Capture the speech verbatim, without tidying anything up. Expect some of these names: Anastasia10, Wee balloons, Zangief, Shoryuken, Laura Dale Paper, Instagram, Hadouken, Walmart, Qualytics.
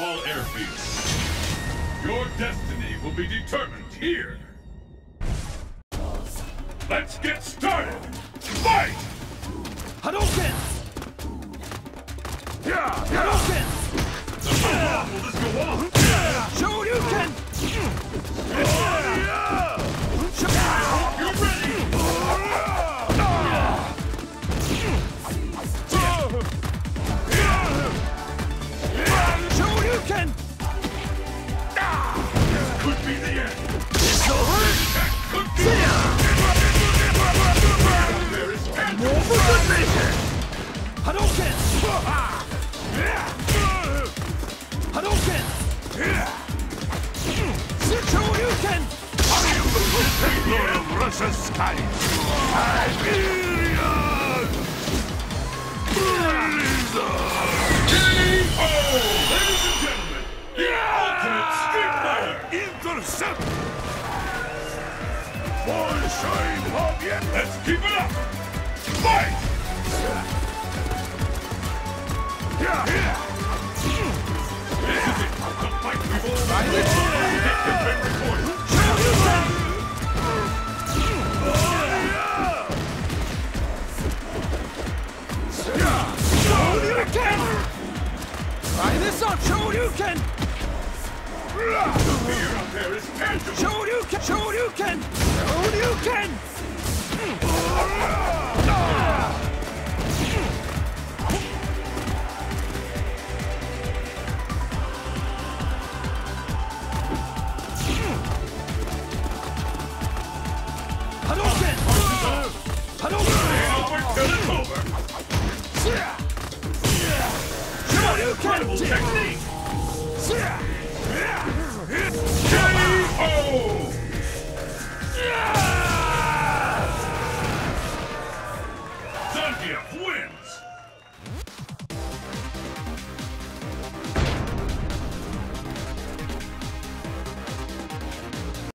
football airfield. Your destiny will be determined here. Let's get started! Fight! Hadouken! Yeah! Hadouken! The football will just go on! Shoryuken! Yeah! You're ready! Shoryuken! This could be the end! That could be the end! Hadouken! Hadouken! Shoryuken! I am the protector of Russia's sky! Siberian! K O! Ladies and gentlemen, the ultimate street fighter! Intercept! Bolshoi Poviet! Let's keep it up! Fight! Yeah. This is it. The fight we've all been recorded. Shoryuken! Try this out, Shoryuken! The fear up there is tangible! Shoryuken! Shoryuken! Shoryuken! Incredible technique! K O! Zangief